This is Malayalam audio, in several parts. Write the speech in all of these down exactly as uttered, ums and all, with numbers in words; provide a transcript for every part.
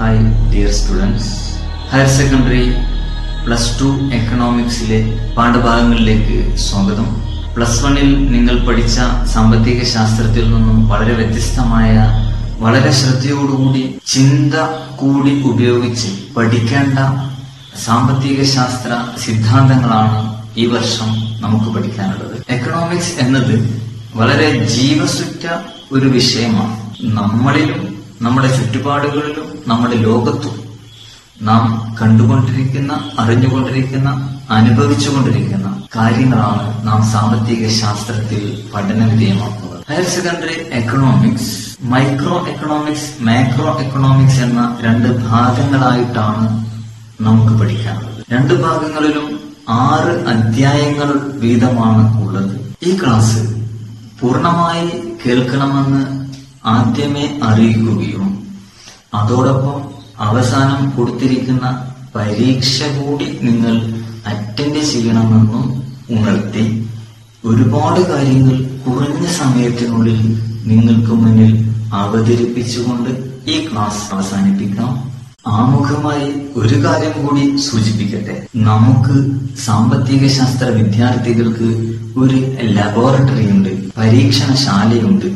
हाय dear students higher secondary plus two economics പാഠഭാഗങ്ങളിലേക്ക് സ്വാഗതം പ്ലസ് वन ൽ നിങ്ങൾ പഠിച്ച സാമ്പത്തിക ശാസ്ത്രത്തിൽ നിന്നും വളരെ വ്യത്യസ്തമായ വളരെ ശ്രദ്ധയോടുകൂടി ചിന്ത കൂടി ഉപയോഗിച്ച് പഠിക്കേണ്ട സാമ്പത്തിക ശാസ്ത്ര സിദ്ധാന്തങ്ങളാണ് ഈ വർഷം നമുക്ക് പഠിക്കാനുള്ളത് എക്കണോമിക്സ് എന്നത് വളരെ ജീവസുറ്റ ഒരു വിഷയമാണ് നമ്മളിലും നമ്മുടെ ചുറ്റുപാടുകളിലും നമ്മുടെ ലോകത്തും നാം കണ്ടുകൊണ്ടിരിക്കുന്ന അറിഞ്ഞുകൊണ്ടിരിക്കുന്ന അനുഭവിച്ചുകൊണ്ടിരിക്കുന്ന കാര്യങ്ങളാണ് നാം സാമ്പത്തിക ശാസ്ത്രത്തിൽ പഠനവിധേയമാക്കുന്നത് higher secondary economics micro economics macro economics എന്ന രണ്ട് ഭാഗങ്ങളായിട്ടാണ് നമുക്ക് പഠിക്കാനുള്ളത് രണ്ട് ഭാഗങ്ങളിലും ആറ് അധ്യായങ്ങൾ വീതമാണ് ഉള്ളത് ഈ ക്ലാസ് പൂർണ്ണമായി കേൾക്കണമെന്ന് ആദ്യമേ അറിയിക്കുകയും അതോടൊപ്പം അവസാനം കൊടുത്തിരിക്കുന്ന പരീക്ഷ കൂടി നിങ്ങൾ അറ്റൻഡ് ചെയ്യണമെന്നും ഉണർത്തി ഒരുപാട് കാര്യങ്ങൾ കുറഞ്ഞ സമയത്തിനുള്ളിൽ നിങ്ങൾക്ക് മുന്നിൽ അവതരിപ്പിച്ചുകൊണ്ട് ഈ ക്ലാസ് അവസാനിപ്പിക്കാം ആമുഖമായി ഒരു കാര്യം കൂടി സൂചിപ്പിക്കട്ടെ നമുക്ക് സാമ്പത്തിക ശാസ്ത്ര വിദ്യാർത്ഥികൾക്ക് ഒരു ലബോറട്ടറി ഉണ്ട് പരീക്ഷണശാലയുണ്ട്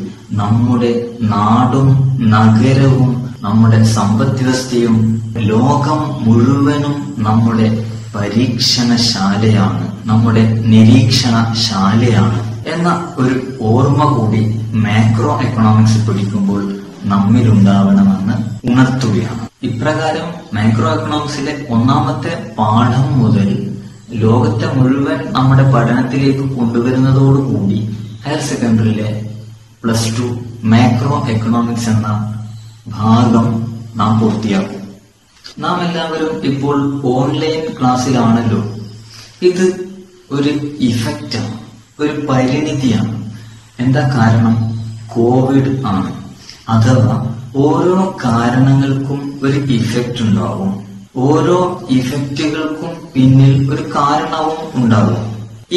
നമ്മുടെ നാടും നഗരവും നമ്മുടെ സമ്പദ് വ്യവസ്ഥയും ലോകം മുഴുവനും നമ്മുടെ പരീക്ഷണശാലയാണ് നമ്മുടെ നിരീക്ഷണശാലയാണ് എന്ന ഒരു ഓർമ്മ കൂടി മാക്രോ എക്കണോമിക്സ് പഠിക്കുമ്പോൾ നമ്മിലുണ്ടാവണമെന്ന് ഉണർത്തുകയാണ് ഇപ്രകാരം മാക്രോ എക്കണോമിക്സിലെ ഒന്നാമത്തെ പാഠം മുതൽ ലോകത്തെ മുഴുവൻ നമ്മുടെ പഠനത്തിലേക്ക് കൊണ്ടുവരുന്നതോടുകൂടി ഹയർ സെക്കൻഡറിയിലെ പ്ലസ് ടു മാക്രോ എക്കണോമിക്സ് എന്ന ഭാഗം നാം പൂർത്തിയാക്കും നാം എല്ലാവരും ഇപ്പോൾ ഓൺലൈൻ ക്ലാസ്സിലാണല്ലോ ഇത് ഒരു ഇഫക്റ്റാണ് ഒരു പരിണിതിയാണ് എന്താ കാരണം കോവിഡ് ആണ് അഥവാ ഓരോ കാരണങ്ങൾക്കും ഒരു ഇഫക്റ്റ് ഉണ്ടാവും ഓരോ ഇഫക്റ്റുകൾക്കും പിന്നിൽ ഒരു കാരണവും ഉണ്ടാവും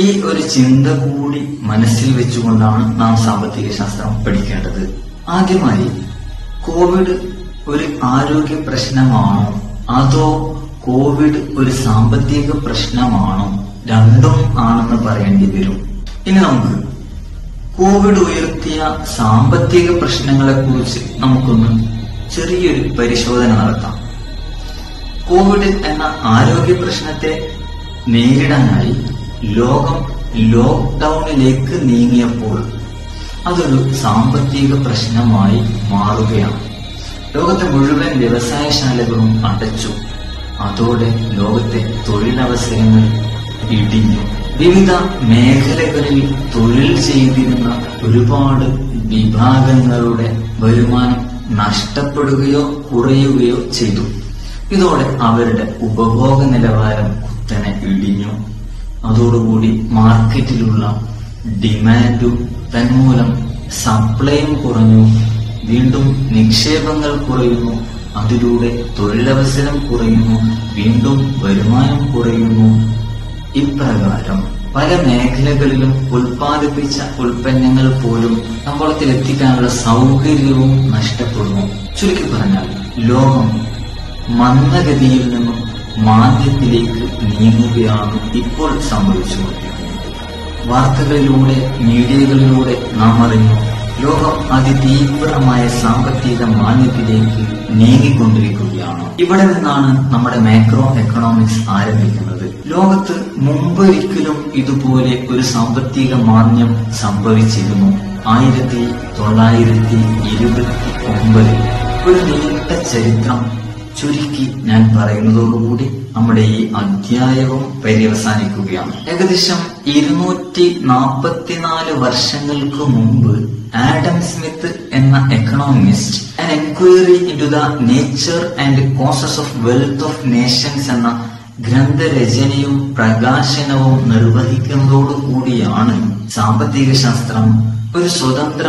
ഈ ഒരു ചിന്ത കൂടി മനസ്സിൽ വെച്ചുകൊണ്ടാണ് നാം സാമ്പത്തിക ശാസ്ത്രം പഠിക്കേണ്ടത് ആദ്യമായി കോവിഡ് ഒരു ആരോഗ്യ പ്രശ്നമാണോ അതോ കോവിഡ് ഒരു സാമ്പത്തിക പ്രശ്നമാണോ രണ്ടും ആണെന്ന് പറയേണ്ടി വരും ഇനി നമുക്ക് കോവിഡ് ഉയർത്തിയ സാമ്പത്തിക പ്രശ്നങ്ങളെ കുറിച്ച് നമുക്കൊന്ന് ചെറിയൊരു പരിശോധന നടത്താം കോവിഡ് എന്ന ആരോഗ്യ പ്രശ്നത്തെ നേരിടാനായി ലോകം ലോക്ക്ഡൌണിലേക്ക് നീങ്ങിയപ്പോൾ അതൊരു സാമ്പത്തിക പ്രശ്നമായി മാറുകയാണ് ലോകത്തെ മുഴുവൻ വ്യവസായശാലകളും അടച്ചു അതോടെ ലോകത്തെ തൊഴിലവസരങ്ങൾ ഇടിഞ്ഞു വിവിധ മേഖലകളിൽ തൊഴിൽ ചെയ്തിരുന്ന ഒരുപാട് വിഭാഗങ്ങളുടെ വരുമാനം നഷ്ടപ്പെടുകയോ കുറയുകയോ ചെയ്തു ഇതോടെ അവരുടെ ഉപഭോഗ നിലവാരം കുത്തനെ ഇടിഞ്ഞു അതോടുകൂടി മാർക്കറ്റിലുള്ള ഡിമാൻഡും തന്മൂലം സപ്ലൈയും കുറഞ്ഞു വീണ്ടും നിക്ഷേപങ്ങൾ കുറയുന്നു അതിലൂടെ തൊഴിലവസരം കുറയുന്നു വീണ്ടും വരുമാനം കുറയുന്നു ഇപ്രകാരം പല മേഖലകളിലും ഉൽപ്പാദിപ്പിച്ച ഉൽപ്പന്നങ്ങൾ പോലും കമ്പോളത്തിൽ എത്തിക്കാനുള്ള സൗകര്യവും നഷ്ടപ്പെടുന്നു ചുരുക്കി പറഞ്ഞാൽ ലോകം മന്ദഗതിയിൽ നിന്നും മാന്ദ്യത്തിലേക്ക് നീങ്ങുകയാണ് ഇപ്പോൾ സംഭവിച്ചുകൊണ്ടിരിക്കുന്നത് വാർത്തകളിലൂടെ മീഡിയകളിലൂടെ നാം അറിഞ്ഞു ലോകം അതിതീവ്രമായ സാമ്പത്തിക മാന്ദ്യത്തിലേക്ക് നീങ്ങിക്കൊണ്ടിരിക്കുകയാണ് ഇവിടെ നിന്നാണ് നമ്മുടെ മാക്രോ എക്കണോമിക്സ് ആരംഭിക്കുന്നത് ലോകത്ത് മുമ്പൊരിക്കലും ഇതുപോലെ ഒരു സാമ്പത്തിക മാന്ദ്യം സംഭവിച്ചിരുന്നു ആയിരത്തി തൊള്ളായിരത്തി ഇരുപത്തി ഒമ്പതിൽ ഒരു നീണ്ട ചരിത്രം ചുരുക്കി ഞാൻ പറയുന്നതോടുകൂടി നമ്മുടെ ഈ അധ്യായവും പര്യവസാനിക്കുകയാണ് ഏകദേശം ഇരുന്നൂറ്റി നാപ്പത്തിനാല് വർഷങ്ങൾക്ക് മുമ്പ് ആഡം സ്മിത്ത് എന്ന economist An Inquiry into the Nature and Causes of Wealth of Nations എന്ന ഗ്രന്ഥരചനയും പ്രകാശനവും നിർവഹിക്കുന്നതോടുകൂടിയാണ് സാമ്പത്തിക ശാസ്ത്രം ഒരു സ്വതന്ത്ര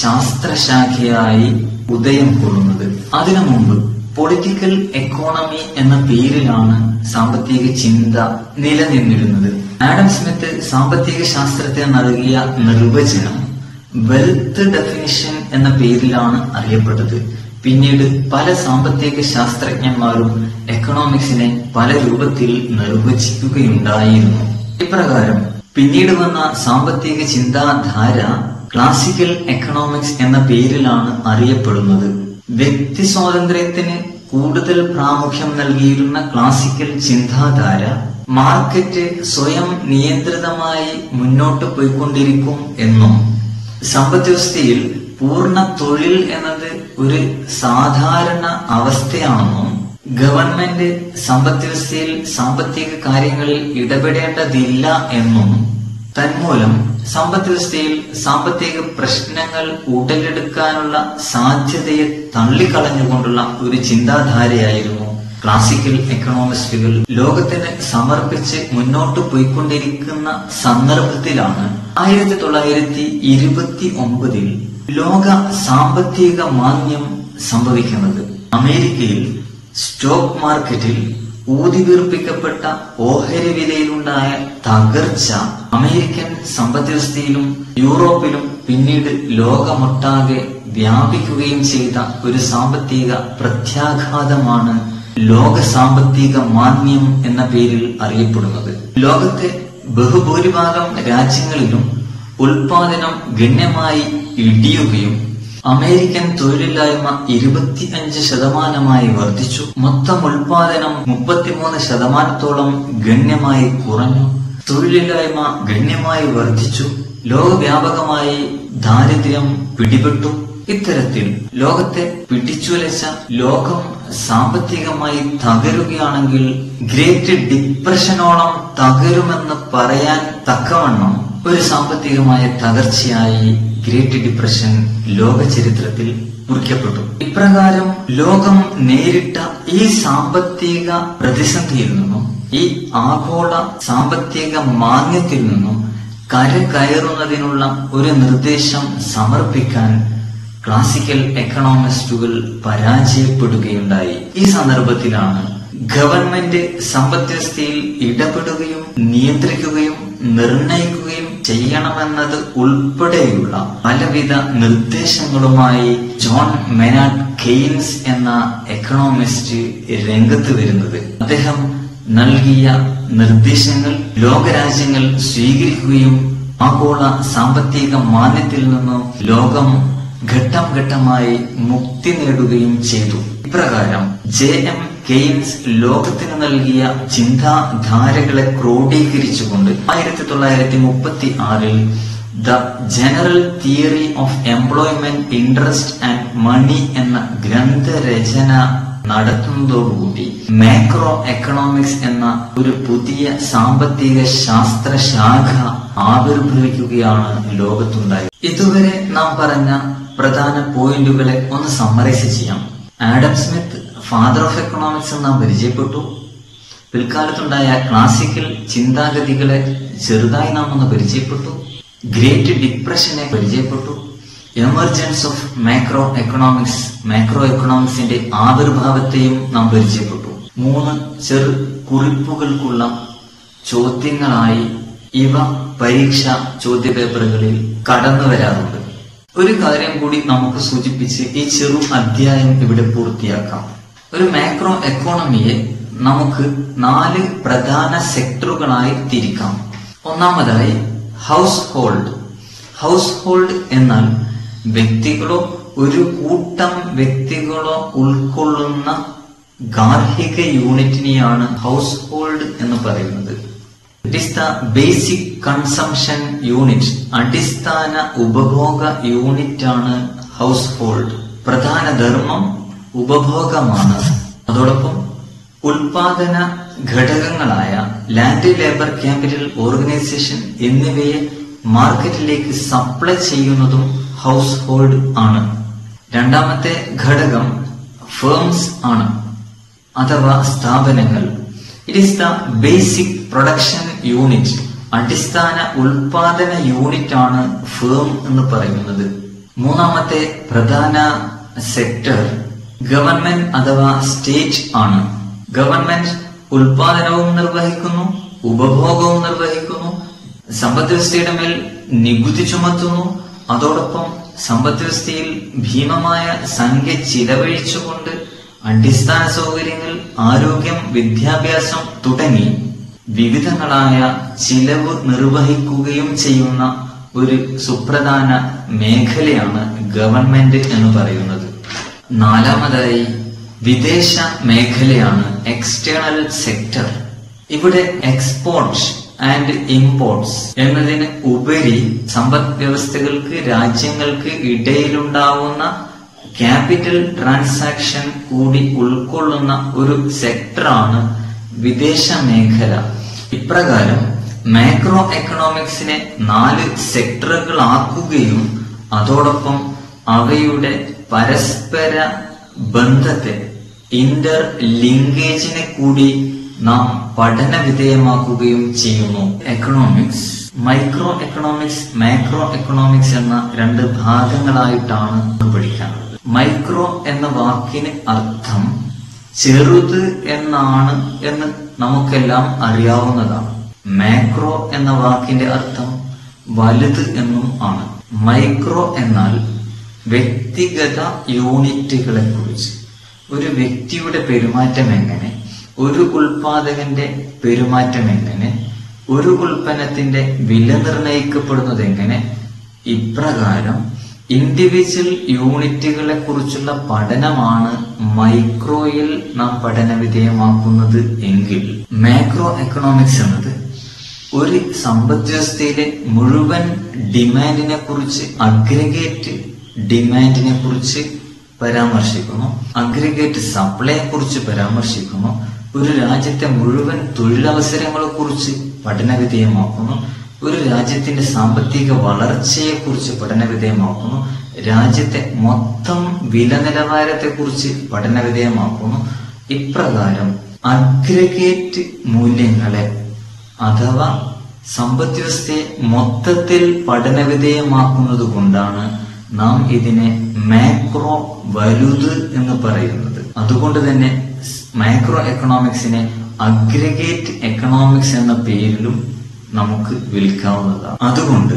ശാസ്ത്രശാഖയായി ഉദയം കൊള്ളുന്നത് അതിനു മുമ്പ് പൊളിറ്റിക്കൽ എക്കോണമി എന്ന പേരിലാണ് സാമ്പത്തിക ചിന്ത നിലനിന്നിരുന്നത് ആഡം സ്മിത്ത് സാമ്പത്തിക ശാസ്ത്രത്തെ നൽകിയ നിർവചനം വെൽത്ത് ഡെഫിനിഷൻ എന്ന പേരിലാണ് അറിയപ്പെട്ടത് പിന്നീട് പല സാമ്പത്തിക ശാസ്ത്രജ്ഞന്മാരും എക്കണോമിക്സിനെ പല രൂപത്തിൽ നിർവചിക്കുകയുണ്ടായിരുന്നു. ഇപ്രകാരം പിന്നീട് വന്ന സാമ്പത്തിക ചിന്താധാര ക്ലാസിക്കൽ എക്കണോമിക്സ് എന്ന പേരിലാണ് അറിയപ്പെടുന്നത്. വ്യക്തി സ്വാതന്ത്ര്യത്തിന് കൂടുതൽ പ്രാമുഖ്യം നൽകിയിരുന്ന ക്ലാസിക്കൽ ചിന്താധാര മാർക്കറ്റ് സ്വയം നിയന്ത്രിതമായി മുന്നോട്ട് പോയിക്കൊണ്ടിരിക്കും എന്നും സമ്പദ്വ്യവസ്ഥയിൽ പൂർണ്ണ തൊഴിൽ എന്നത് ഒരു സാധാരണ അവസ്ഥയാണെന്നും ഗവൺമെന്റ് സമ്പദ്വ്യവസ്ഥയിൽ സാമ്പത്തിക കാര്യങ്ങളിൽ ഇടപെടേണ്ടതില്ല എന്നും തന്മൂലം സമ്പദ്വ്യവസ്ഥയിൽ സാമ്പത്തിക പ്രശ്നങ്ങൾ ഉടലെടുക്കാനുള്ള സാധ്യതയെ തള്ളിക്കളഞ്ഞുകൊണ്ടുള്ള ഒരു ചിന്താധാരയായിരുന്നു ക്ലാസിക്കൽ എക്കണോമിസ്റ്റുകൾ ലോകത്തിന് സമർപ്പിച്ച് മുന്നോട്ട് പോയിക്കൊണ്ടിരിക്കുന്ന സന്ദർഭത്തിലാണ് ആയിരത്തി തൊള്ളായിരത്തി ഇരുപത്തി ഒമ്പതിൽ ലോക സാമ്പത്തിക മാന്ദ്യം സംഭവിക്കുന്നത്. അമേരിക്കയിൽ സ്റ്റോക്ക് മാർക്കറ്റിൽ ഊതിവീർപ്പിക്കപ്പെട്ട ഓഹരി വിലയിലുണ്ടായ തകർച്ച അമേരിക്കൻ സമ്പദ്വ്യവസ്ഥയിലും യൂറോപ്പിലും പിന്നീട് ലോകമൊട്ടാകെ വ്യാപിക്കുകയും ചെയ്ത ഒരു സാമ്പത്തിക പ്രത്യാഘാതമാണ് ലോക സാമ്പത്തിക മാന്ദ്യം എന്ന പേരിൽ അറിയപ്പെടുന്നത്. ലോകത്തെ ബഹുഭൂരിഭാഗം രാജ്യങ്ങളിലും ഉൽപാദനം ഗണ്യമായി ഇടിയുകയും അമേരിക്കൻ തൊഴിലില്ലായ്മ ഇരുപത്തി അഞ്ച് ശതമാനമായി വർദ്ധിച്ചു. മൊത്തം ഉൽപാദനം മുപ്പത്തിമൂന്ന് ശതമാനത്തോളം ഗണ്യമായി കുറഞ്ഞു. തൊഴിലില്ലായ്മ ഗണ്യമായി വർദ്ധിച്ചു. ലോകവ്യാപകമായി ദാരിദ്ര്യം പിടിപെട്ടു. ഇത്തരത്തിൽ ലോകത്തെ പിടിച്ചുലച്ച ലോകം സാമ്പത്തികമായി തകരുകയാണെങ്കിൽ ഗ്രേറ്റ് ഡിപ്രഷനോളം തകരുമെന്ന് പറയാൻ തക്കവണ്ണം ഒരു സാമ്പത്തികമായ തകർച്ചയായി ഗ്രേറ്റ് ഡിപ്രഷൻ ലോക ചരിത്രത്തിൽ കുറിക്കപ്പെട്ടു. ഇപ്രകാരം ലോകം നേരിട്ട ഈ സാമ്പത്തിക പ്രതിസന്ധിയിൽ നിന്നും, ഈ ആഗോള സാമ്പത്തിക മാന്ദ്യത്തിൽ നിന്നും കരകയറുന്നതിനുള്ള ഒരു നിർദ്ദേശം സമർപ്പിക്കാൻ ക്ലാസിക്കൽ എക്കണോമിസ്റ്റുകൾ പരാജയപ്പെടുകയുണ്ടായി. ഈ സന്ദർഭത്തിലാണ് ഗവൺമെന്റ് സമ്പദ്വ്യവസ്ഥയിൽ ഇടപെടുകയും നിയന്ത്രിക്കുകയും നിർണയിക്കുകയും ചെയ്യണമെന്നത് ഉൾപ്പെടെയുള്ള പലവിധ നിർദ്ദേശങ്ങളുമായി ജോൺ മെനാർഡ് കെയ്ൻസ് എന്ന എക്കണോമിസ്റ്റ് രംഗത്ത് വരുന്നത്. അദ്ദേഹം നൽകിയ നിർദ്ദേശങ്ങൾ ലോകരാജ്യങ്ങൾ സ്വീകരിക്കുകയും ആഗോള സാമ്പത്തിക മാന്ദ്യത്തിൽ നിന്നും ലോകം ഘട്ടം ഘട്ടമായി മുക്തി നേടുകയും ചെയ്തു. ഇപ്രകാരം ജെ എം കെയ്ൻസ് ലോകത്തിന് നൽകിയ ചിന്താധാരകളെ ക്രോഡീകരിച്ചുകൊണ്ട് ആയിരത്തി തൊള്ളായിരത്തി മുപ്പത്തി ആറിൽ the general theory of employment interest and money എന്ന ഗ്രന്ഥരചന നടത്തുന്നതോടുകൂടി മാക്രോ എക്കണോമിക്സ് എന്ന ഒരു പുതിയ സാമ്പത്തിക ശാസ്ത്ര ശാഖ ആവിർഭവിക്കുകയാണ് ലോകത്തുണ്ടായത്. ഇതുവരെ നാം പറഞ്ഞ പ്രധാന പോയിന്റുകളെ ഒന്ന് സമ്മറൈസ് ചെയ്യാം. Adam Smith father of economics എന്ന് പരിചയപ്പെട്ടു. പിൽക്കാലത്തുണ്ടായ ക്ലാസിക്കൽ ചിന്താഗതികളെ ചെറുതായി നാം ഒന്ന് പരിചയപ്പെട്ടു. ഗ്രേറ്റ് ഡിപ്രഷനെ പരിചയപ്പെട്ടു. Emergence of macro economics, macro എക്കണോമിക്സിന്റെ ആവിർഭാവത്തെയും നാം പരിചയപ്പെട്ടു. മൂന്ന് ചെറു കുറിപ്പുകൾക്കുള്ള ചോദ്യങ്ങളായി ഇവ പരീക്ഷ ചോദ്യപേപ്പറുകളിൽ കടന്നു വരാറുണ്ട്. ഒരു കാര്യം കൂടി നമുക്ക് സൂചിപ്പിച്ച് ഈ ചെറു അധ്യായം ഇവിടെ പൂർത്തിയാക്കാം. ഒരു മാക്രോ എക്കോണമിയെ നമുക്ക് നാല് പ്രധാന സെക്ടറുകളായി തിരിക്കാം. ഒന്നാമതായി ഹൗസ് ഹോൾഡ്. ഹൗസ് ഹോൾഡ് എന്നാൽ വ്യക്തികളോ ഒരു കൂട്ടം വ്യക്തികളോ ഉൾക്കൊള്ളുന്ന ഗാർഹിക യൂണിറ്റിനെയാണ് ഹൗസ് ഹോൾഡ് എന്ന് പറയുന്നത്. It is the basic consumption unit, അടിസ്ഥാന ഉപഭോഗ യൂണിറ്റ് ആണ് ഹൗസ് ഹോൾഡ്. പ്രധാന ധർമ്മം ഉപഭോഗമാണ്. അതോടൊപ്പം ഉൽപാദന ഘടകങ്ങളായ ലാൻഡ്, ലേബർ, ക്യാപിറ്റൽ, ഓർഗനൈസേഷൻ എന്നിവയെ മാർക്കറ്റിലേക്ക് സപ്ലൈ ചെയ്യുന്നതും ഹൗസ് ഹോൾഡ് ആണ്. രണ്ടാമത്തെ ഘടകം ഫേംസ് ആണ് അഥവാ സ്ഥാപനങ്ങൾ. It is the basic production unit, അടിസ്ഥാന ഉൽപാദന യൂണിറ്റ് ആണ് ഫേം എന്ന് പറയുന്നത്. മൂന്നാമത്തെ പ്രധാന സെക്ടർ ഗവൺമെന്റ് അഥവാ സ്റ്റേറ്റ് ആണ്. ഗവൺമെന്റ് ഉൽപാദനവും നിർവഹിക്കുന്നു, ഉപഭോഗവും നിർവഹിക്കുന്നു, സമ്പദ്വ്യവസ്ഥയുടെ മേൽ നികുതി ചുമത്തുന്നു, അതോടൊപ്പം സമ്പദ്വ്യവസ്ഥയിൽ ഭീമമായ സംഖ്യ ചിലവഴിച്ചുകൊണ്ട് അടിസ്ഥാന സൗകര്യങ്ങൾ, ആരോഗ്യം, വിദ്യാഭ്യാസം തുടങ്ങി വിവിധങ്ങളായ ചിലവ് നിർവഹിക്കുകയും ചെയ്യുന്ന ഒരു സുപ്രധാന മേഖലയാണ് ഗവൺമെന്റ് എന്ന് പറയുന്നത്. നാലാമതായി വിദേശ മേഖലയാണ് എക്സ്റ്റേണൽ സെക്ടർ. ഇവിടെ എക്സ്പോർട്ട് ആൻഡ് ഇമ്പോർട്ട്സ് എന്നതിന് ഉപരി സമ്പദ് വ്യവസ്ഥകൾക്ക് രാജ്യങ്ങൾക്ക് ഇടയിലുണ്ടാവുന്ന ക്യാപിറ്റൽ ട്രാൻസാക്ഷൻ കൂടി ഉൾക്കൊള്ളുന്ന ഒരു സെക്ടറാണ് വിദേശ മേഖല. ഇപ്രകാരം മാക്രോ എക്കണോമിക്സിനെ നാല് സെക്ടറുകളാക്കുകയും അതോടൊപ്പം അവയുടെ പരസ്പര ബന്ധത്തെ, ഇന്റർ ലിങ്കേജിനെ കൂടി നാം പഠന വിധേയമാക്കുകയും ചെയ്യുന്നു. Economics, micro economics, macro economics എന്ന രണ്ട് ഭാഗങ്ങളായിട്ടാണ് പഠിക്കാറുള്ളത്. മൈക്രോ എന്ന വാക്കിന് അർത്ഥം ചെറുത് എന്നാണ് എന്ന് നമുക്കെല്ലാം അറിയാവുന്നതാണ്. മാക്രോ എന്ന വാക്കിന്റെ അർത്ഥം വലുത് എന്നും ആണ്. മൈക്രോ എന്നാൽ വ്യക്തിഗത യൂണിറ്റുകളെ കുറിച്ച്, ഒരു വ്യക്തിയുടെ പെരുമാറ്റം എങ്ങനെ, ഒരു ഉൽപാദകന്റെ പെരുമാറ്റം എങ്ങനെ, ഒരു ഉൽപ്പന്നത്തിന്റെ വില നിർണയിക്കപ്പെടുന്നത് എങ്ങനെ, ഇപ്രകാരം ഇൻഡിവിജ്വൽ യൂണിറ്റുകളെ കുറിച്ചുള്ള പഠനമാണ് മൈക്രോയിൽ നാം പഠന വിധേയമാക്കുന്നത് എങ്കിൽ, മാക്രോ എക്കണോമിക്സ് എന്നത് ഒരു സമ്പദ്വ്യവസ്ഥയിലെ മുഴുവൻ ഡിമാൻഡിനെ കുറിച്ച്, അഗ്രിഗേറ്റ് ഡിമാൻഡിനെ കുറിച്ച് പരാമർശിക്കുന്നു, അഗ്രിഗേറ്റ് സപ്ലൈയെ കുറിച്ച് പരാമർശിക്കുന്നു, ഒരു രാജ്യത്തെ മുഴുവൻ തൊഴിലവസരങ്ങളെ കുറിച്ച് പഠന വിധേയമാക്കുന്നു, ഒരു രാജ്യത്തിന്റെ സാമ്പത്തിക വളർച്ചയെ കുറിച്ച് പഠന വിധേയമാക്കുന്നു, രാജ്യത്തെ മൊത്തം വില നിലവാരത്തെ കുറിച്ച് പഠന വിധേയമാക്കുന്നു. ഇപ്രകാരം അഗ്രിഗേറ്റ് മൂല്യങ്ങളെ അഥവാ സമ്പദ്വ്യവസ്ഥയെ മൊത്തത്തിൽ പഠന വിധേയമാക്കുന്നത് കൊണ്ടാണ് നാം ഇതിനെ മാക്രോ, വലുത് എന്ന് പറയുന്നത്. അതുകൊണ്ട് തന്നെ മാക്രോ എക്കണോമിക്സിനെ അഗ്രിഗേറ്റ് എക്കണോമിക്സ് എന്ന പേരിലും നമുക്ക് വിളിക്കാവുന്നതാണ്. അതുകൊണ്ട്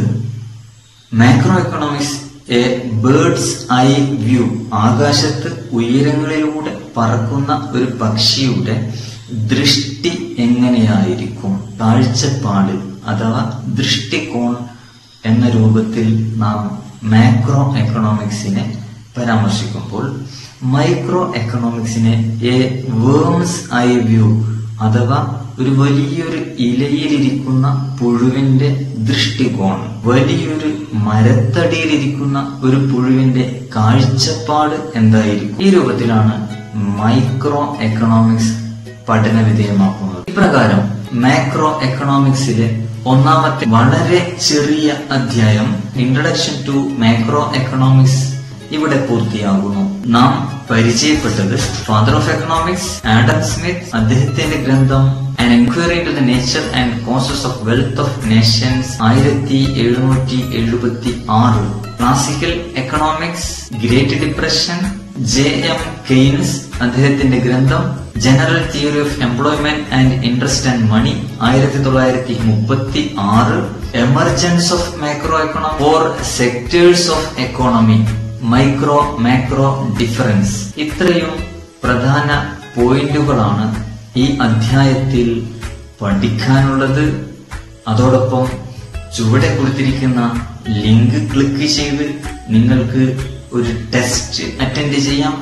macro economics a bird's eye view, ആകാശത്ത് ഉയരങ്ങളിലൂടെ പറക്കുന്ന ഒരു പക്ഷിയുടെ ദൃഷ്ടി എങ്ങനെയായിരിക്കും, കാഴ്ചപ്പാട് അഥവാ ദൃഷ്ടികോൺ എന്ന രൂപത്തിൽ നാം മാക്രോ എക്കണോമിക്സിനെ പരാമർശിക്കുമ്പോൾ, മൈക്രോ എക്കണോമിക്സിനെ എ വേംസ് ഐ വ്യൂ അഥവാ ഒരു വലിയൊരു ഇലയിലിരിക്കുന്ന പുഴുവിന്റെ ദൃഷ്ടികോൺ, വലിയൊരു മരത്തടിയിലിരിക്കുന്ന ഒരു പുഴുവിന്റെ കാഴ്ചപ്പാട് എന്തായിരിക്കും, ഈ രൂപത്തിലാണ് മൈക്രോ എക്കണോമിക്സ് പഠന വിധേയമാക്കുന്നത്. ഇപ്രകാരം മാക്രോ എക്കണോമിക്സിലെ ഒന്നാമത്തെ വളരെ ചെറിയ അധ്യായം ഇൻട്രൊഡക്ഷൻ ടു മാക്രോ എക്കണോമിക്സ് ഇവിടെ പൂർത്തിയാകുന്നു. നാം പരിചയപ്പെട്ടത് father of economics Adam Smith, അദ്ദേഹത്തിന്റെ ഗ്രന്ഥം An Inquiry Into the Nature and Causes of the Wealth of Nations ആയിരത്തി എഴുന്നൂറ്റി എഴുപത്തി ആറ്, classical economics, great depression, J M Keynes അദ്ദേഹത്തിന്റെ ഗ്രന്ഥം general theory of employment and interest and money ആയിരത്തി തൊള്ളായിരത്തി മുപ്പത്തി ആറ്, emergence of macro economy four sectors of economy, micro macro difference. ഇത്രയും പ്രധാന പോയിന്റുകളാണ് ഈ അധ്യായത്തിൽ പഠിക്കാനുള്ളത്. അതോടൊപ്പം ചുവടെ കൊടുത്തിരിക്കുന്ന ലിങ്ക് ക്ലിക്ക് ചെയ്ത് നിങ്ങൾക്ക് ഒരു ടെസ്റ്റ് അറ്റൻഡ് ചെയ്യാം.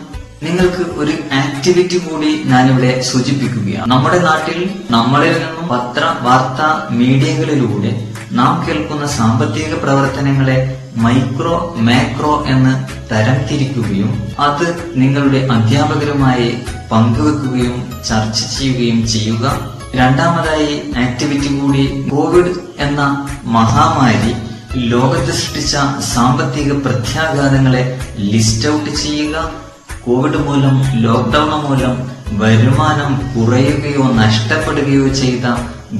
നിങ്ങൾക്ക് ഒരു ആക്ടിവിറ്റി കൂടി ഞാനിവിടെ സൂചിപ്പിക്കുകയാണ്. നമ്മുടെ നാട്ടിൽ നമ്മളിൽ നിന്നും പത്ര വാർത്താ മീഡിയകളിലൂടെ നാം കേൾക്കുന്ന സാമ്പത്തിക പ്രവർത്തനങ്ങളെ മൈക്രോ മാക്രോ എന്ന് തരംതിരിക്കുകയും അത് നിങ്ങളുടെ അധ്യാപകരുമായി പങ്കുവെക്കുകയും ചർച്ച ചെയ്യുകയും ചെയ്യുക. രണ്ടാമതായി ആക്ടിവിറ്റി കൂടി, കോവിഡ് എന്ന മഹാമാരി ലോകത്ത് സൃഷ്ടിച്ച സാമ്പത്തിക പ്രത്യാഘാതങ്ങളെ ലിസ്റ്റ് ഔട്ട് ചെയ്യുക. കോവിഡ് മൂലം, ലോക്ക്ഡൌൺ മൂലം വരുമാനം കുറയുകയോ നഷ്ടപ്പെടുകയോ ചെയ്ത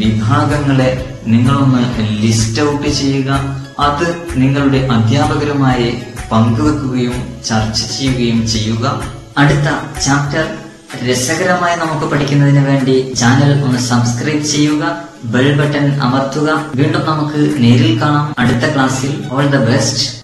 വിഭാഗങ്ങളെ നിങ്ങളൊന്ന് ലിസ്റ്റ് ഔട്ട് ചെയ്യുക. അത് നിങ്ങളുടെ അധ്യാപകരുമായി പങ്കുവെക്കുകയും ചർച്ച ചെയ്യുകയും ചെയ്യുക. അടുത്ത ചാപ്റ്റർ രസകരമായി നമുക്ക് പഠിക്കുന്നതിന് വേണ്ടി ചാനൽ ഒന്ന് സബ്സ്ക്രൈബ് ചെയ്യുക, ബെൽ ബട്ടൺ അമർത്തുക. വീണ്ടും നമുക്ക് നേരിൽ കാണാം അടുത്ത ക്ലാസ്സിൽ. All the best.